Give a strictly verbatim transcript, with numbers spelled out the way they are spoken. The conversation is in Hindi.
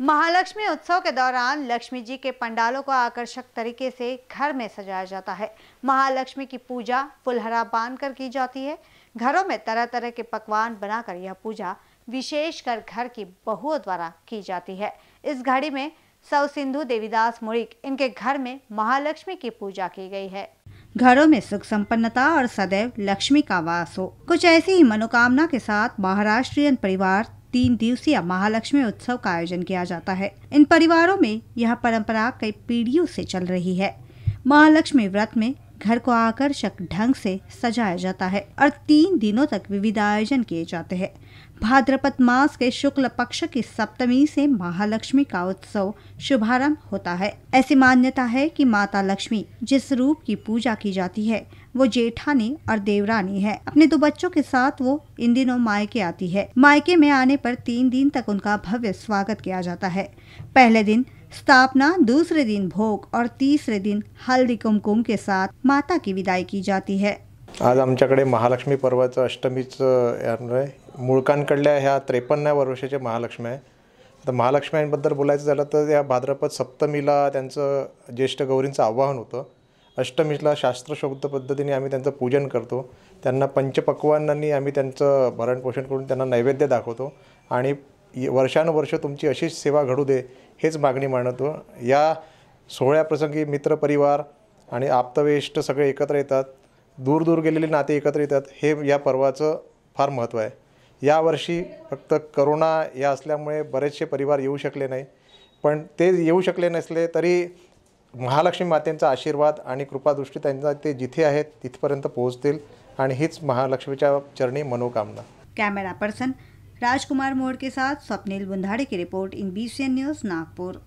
महालक्ष्मी उत्सव के दौरान लक्ष्मी जी के पंडालों को आकर्षक तरीके से घर में सजाया जाता है। महालक्ष्मी की पूजा फुलहरा बांधकर की जाती है। घरों में तरह तरह के पकवान बनाकर यह पूजा विशेषकर घर की बहुओं द्वारा की जाती है। इस घड़ी में सौ.सिंधु देवीदास मुळीक इनके घर में महालक्ष्मी की पूजा की गई है। घरों में सुख संपन्नता और सदैव लक्ष्मी का वास हो, कुछ ऐसी ही मनोकामना के साथ महाराष्ट्रीयन परिवार तीन दिवसीय महालक्ष्मी उत्सव का आयोजन किया जाता है। इन परिवारों में यह परंपरा कई पीढ़ियों से चल रही है। महालक्ष्मी व्रत में घर को आकर्षक ढंग से सजाया जाता है और तीन दिनों तक विविध आयोजन किए जाते हैं। भाद्रपद मास के शुक्ल पक्ष की सप्तमी से महालक्ष्मी का उत्सव शुभारंभ होता है। ऐसी मान्यता है कि माता लक्ष्मी जिस रूप की पूजा की जाती है वो जेठानी और देवरानी है। अपने दो बच्चों के साथ वो इन दिनों मायके आती है। मायके में आने पर तीन दिन तक उनका भव्य स्वागत किया जाता है। पहले दिन स्थापना, दूसरे दिन भोग और तीसरे दिन हल्दी कुमकुम के साथ माता की विदाई की जाती है। आज आमच्याकडे महालक्ष्मी पर्वाचं अष्टमीचं मुळकांकडल्या ह्या त्रेपन्नाव्या वर्षाचे महालक्ष्मी आहे। तर महालक्ष्मींबद्दल बोलायचं झालं तर या भाद्रपद सप्तमीला त्यांचं ज्येष्ठ गौरींचं आवाहन होतं। अष्टमीला शास्त्रशुद्ध पद्धतीने आम्ही त्यांचं पूजन करतो। त्यांना पंचपक्वानांनी आम्ही त्यांचं भरण पोषण करून त्यांना नैवेद्य दाखवतो आणि वर्षानुवर्ष तुमची अशीच सेवा घडू दे हेच मागणी मानतो। या सोहळ्याप्रसंगी मित्रपरिवार आणि आप्तवेष्ट सगळे एकत्र येतात, दूर दूर गेलेले नाते एकत्र येतात। हे या पर्वाचं फार महत्त्व आहे। यावर्षी फक्त करोना या असल्यामुळे बरेचसे परिवार येऊ शकले नाही, पण ते येऊ शकले नसले तरी महालक्ष्मी मातेंचा आशीर्वाद आणि कृपादृष्टी त्यांना ते जिथे आहेत तिथपर्यंत पोहोचतील आणि हीच महालक्ष्मीच्या चरणी मनोकामना। कैमरा पर्सन राजकुमार मोड़ के साथ स्वप्निल बुन्धाड़े की report in B C N news Nagpur.